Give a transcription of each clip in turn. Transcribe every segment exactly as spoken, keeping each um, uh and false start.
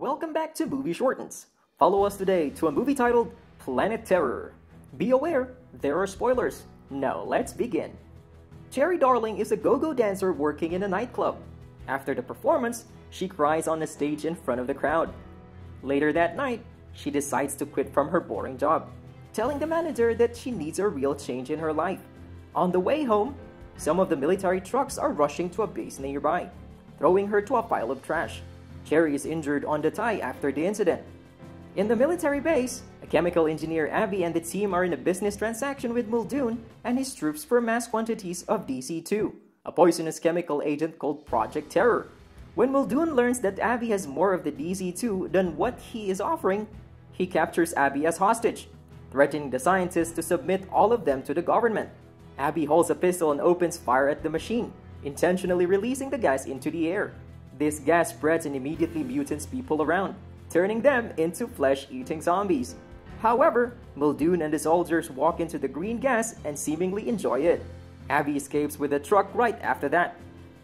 Welcome back to Movie Shortens. Follow us today to a movie titled Planet Terror. Be aware, there are spoilers. Now let's begin. Cherry Darling is a go-go dancer working in a nightclub. After the performance, she cries on the stage in front of the crowd. Later that night, she decides to quit from her boring job, telling the manager that she needs a real change in her life. On the way home, some of the military trucks are rushing to a base nearby, throwing her to a pile of trash. Cherry is injured on the thigh after the incident. In the military base, a chemical engineer Abby and the team are in a business transaction with Muldoon and his troops for mass quantities of D C two, a poisonous chemical agent called Project Terror. When Muldoon learns that Abby has more of the D C two than what he is offering, he captures Abby as hostage, threatening the scientists to submit all of them to the government. Abby holds a pistol and opens fire at the machine, intentionally releasing the gas into the air. This gas spreads and immediately mutates people around, turning them into flesh-eating zombies. However, Muldoon and the soldiers walk into the green gas and seemingly enjoy it. Abby escapes with a truck right after that.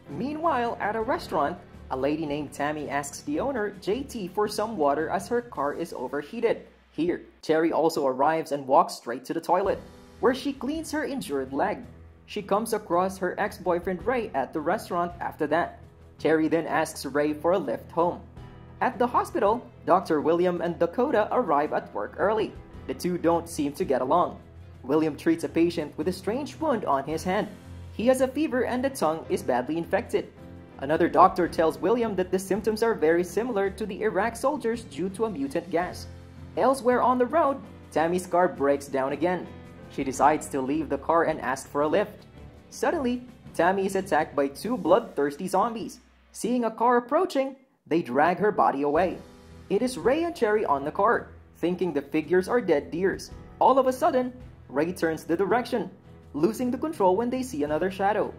Meanwhile, at a restaurant, a lady named Tammy asks the owner, J T, for some water as her car is overheated. Here, Cherry also arrives and walks straight to the toilet, where she cleans her injured leg. She comes across her ex-boyfriend Ray at the restaurant after that. Cherry then asks Ray for a lift home. At the hospital, Doctor William and Dakota arrive at work early. The two don't seem to get along. William treats a patient with a strange wound on his hand. He has a fever and the tongue is badly infected. Another doctor tells William that the symptoms are very similar to the Iraq soldiers due to a mutant gas. Elsewhere on the road, Tammy's car breaks down again. She decides to leave the car and ask for a lift. Suddenly, Tammy is attacked by two bloodthirsty zombies. Seeing a car approaching, they drag her body away. It is Ray and Cherry on the car, thinking the figures are dead deers. All of a sudden, Ray turns the direction, losing the control when they see another shadow.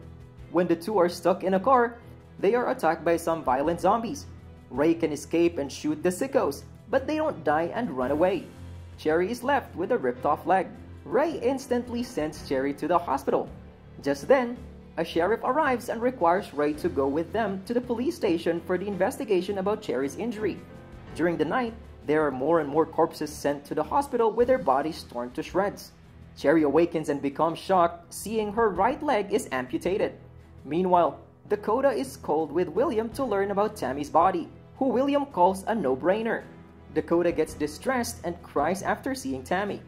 When the two are stuck in a car, they are attacked by some violent zombies. Ray can escape and shoot the sickos, but they don't die and run away. Cherry is left with a ripped-off leg. Ray instantly sends Cherry to the hospital. Just then, a sheriff arrives and requires Ray to go with them to the police station for the investigation about Cherry's injury. During the night, there are more and more corpses sent to the hospital with their bodies torn to shreds. Cherry awakens and becomes shocked, seeing her right leg is amputated. Meanwhile, Dakota is called with William to learn about Tammy's body, who William calls a no-brainer. Dakota gets distressed and cries after seeing Tammy.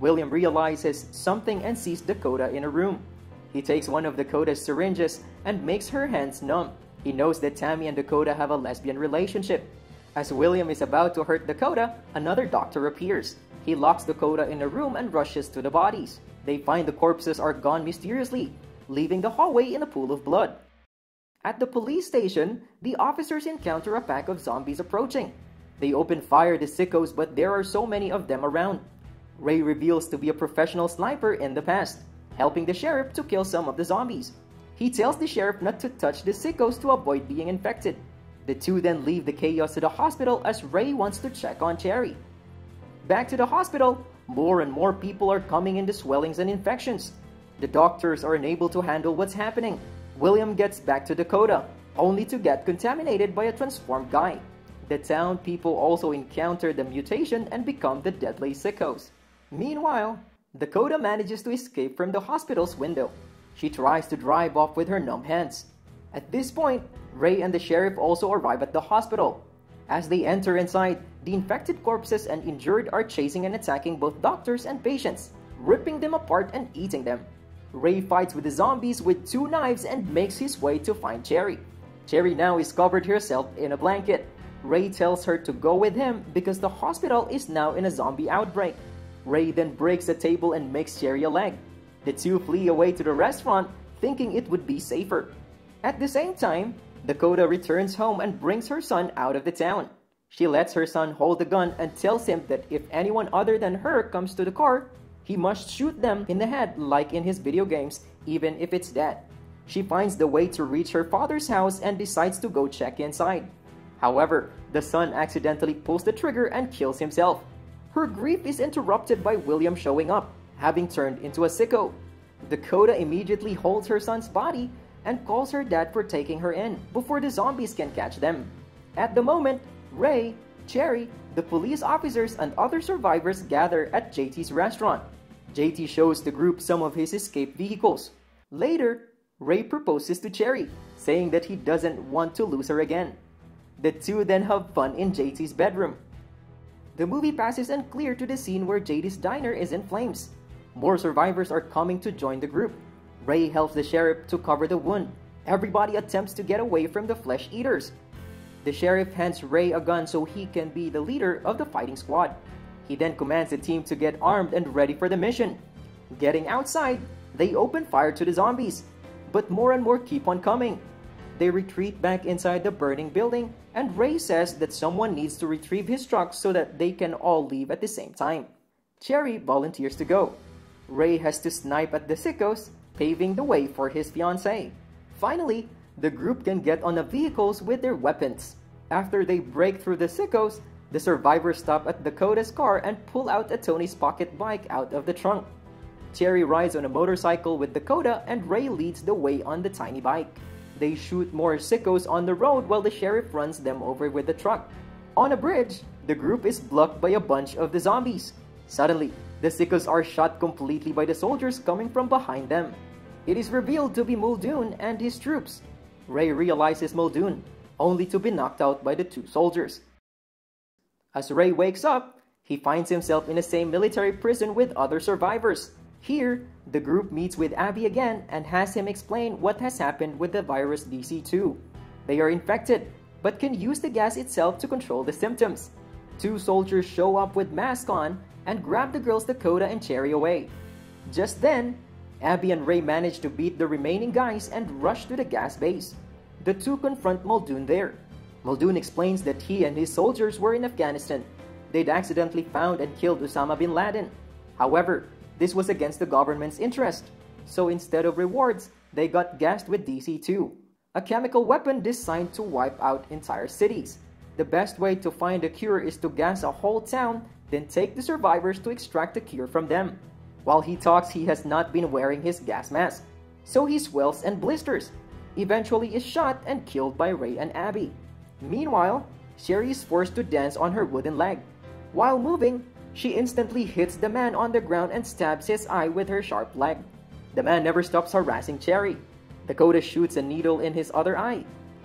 William realizes something and sees Dakota in a room. He takes one of Dakota's syringes and makes her hands numb. He knows that Tammy and Dakota have a lesbian relationship. As William is about to hurt Dakota, another doctor appears. He locks Dakota in a room and rushes to the bodies. They find the corpses are gone mysteriously, leaving the hallway in a pool of blood. At the police station, the officers encounter a pack of zombies approaching. They open fire at the sickos, but there are so many of them around. Ray reveals to be a professional sniper in the past, helping the sheriff to kill some of the zombies. He tells the sheriff not to touch the sickos to avoid being infected. The two then leave the chaos to the hospital as Ray wants to check on Cherry. Back to the hospital, more and more people are coming in to swellings and infections. The doctors are unable to handle what's happening. William gets back to Dakota, only to get contaminated by a transformed guy. The town people also encounter the mutation and become the deadly sickos. Meanwhile, Dakota manages to escape from the hospital's window. She tries to drive off with her numb hands. At this point, Ray and the sheriff also arrive at the hospital. As they enter inside, the infected corpses and injured are chasing and attacking both doctors and patients, ripping them apart and eating them. Ray fights with the zombies with two knives and makes his way to find Cherry. Cherry now is covered herself in a blanket. Ray tells her to go with him because the hospital is now in a zombie outbreak. Ray then breaks a table and makes Cherry a leg. The two flee away to the restaurant, thinking it would be safer. At the same time, Dakota returns home and brings her son out of the town. She lets her son hold the gun and tells him that if anyone other than her comes to the car, he must shoot them in the head like in his video games, even if it's dead. She finds the way to reach her father's house and decides to go check inside. However, the son accidentally pulls the trigger and kills himself. Her grief is interrupted by William showing up, having turned into a sicko. Dakota immediately holds her son's body and calls her dad for taking her in before the zombies can catch them. At the moment, Ray, Cherry, the police officers, and other survivors gather at J T's restaurant. J T shows the group some of his escape vehicles. Later, Ray proposes to Cherry, saying that he doesn't want to lose her again. The two then have fun in J T's bedroom. The movie passes and clear to the scene where J T's diner is in flames. More survivors are coming to join the group. Ray helps the sheriff to cover the wound. Everybody attempts to get away from the flesh eaters. The sheriff hands Ray a gun so he can be the leader of the fighting squad. He then commands the team to get armed and ready for the mission. Getting outside, they open fire to the zombies, but more and more keep on coming. They retreat back inside the burning building, and Ray says that someone needs to retrieve his truck so that they can all leave at the same time. Cherry volunteers to go. Ray has to snipe at the sickos, paving the way for his fiancée. Finally, the group can get on the vehicles with their weapons. After they break through the sickos, the survivors stop at Dakota's car and pull out a Tony's pocket bike out of the trunk. Cherry rides on a motorcycle with Dakota, and Ray leads the way on the tiny bike. They shoot more sickos on the road while the sheriff runs them over with the truck. On a bridge, the group is blocked by a bunch of the zombies. Suddenly, the sickos are shot completely by the soldiers coming from behind them. It is revealed to be Muldoon and his troops. Ray realizes Muldoon, only to be knocked out by the two soldiers. As Ray wakes up, he finds himself in the same military prison with other survivors. Here, the group meets with Abby again and has him explain what has happened with the virus D C two. They are infected, but can use the gas itself to control the symptoms. Two soldiers show up with masks on and grab the girls Dakota and Cherry away. Just then, Abby and Ray manage to beat the remaining guys and rush to the gas base. The two confront Muldoon there. Muldoon explains that he and his soldiers were in Afghanistan. They'd accidentally found and killed Osama bin Laden. However, this was against the government's interest, so instead of rewards, they got gassed with D C two, a chemical weapon designed to wipe out entire cities. The best way to find a cure is to gas a whole town, then take the survivors to extract the cure from them. While he talks, he has not been wearing his gas mask, so he swells and blisters, eventually is shot and killed by Ray and Abby. Meanwhile, Cherry is forced to dance on her wooden leg. While moving, she instantly hits the man on the ground and stabs his eye with her sharp leg. The man never stops harassing Cherry. Dakota shoots a needle in his other eye,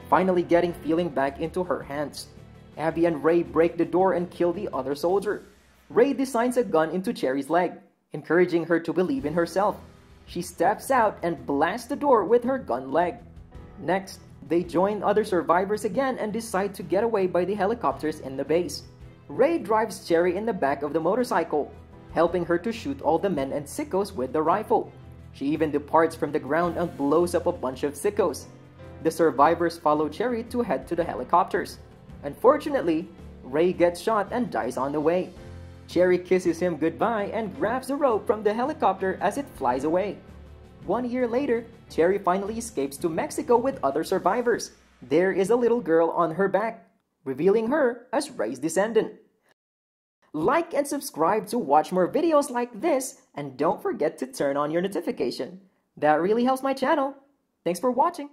finally getting feeling back into her hands. Abby and Ray break the door and kill the other soldier. Ray designs a gun into Cherry's leg, encouraging her to believe in herself. She steps out and blasts the door with her gun leg. Next, they join other survivors again and decide to get away by the helicopters in the base. Ray drives Cherry in the back of the motorcycle, helping her to shoot all the men and sickos with the rifle. She even departs from the ground and blows up a bunch of sickos. The survivors follow Cherry to head to the helicopters. Unfortunately, Ray gets shot and dies on the way. Cherry kisses him goodbye and grabs a rope from the helicopter as it flies away. One year later, Cherry finally escapes to Mexico with other survivors. There is a little girl on her back, revealing her as Ray's descendant. Like and subscribe to watch more videos like this, and don't forget to turn on your notification. That really helps my channel. Thanks for watching.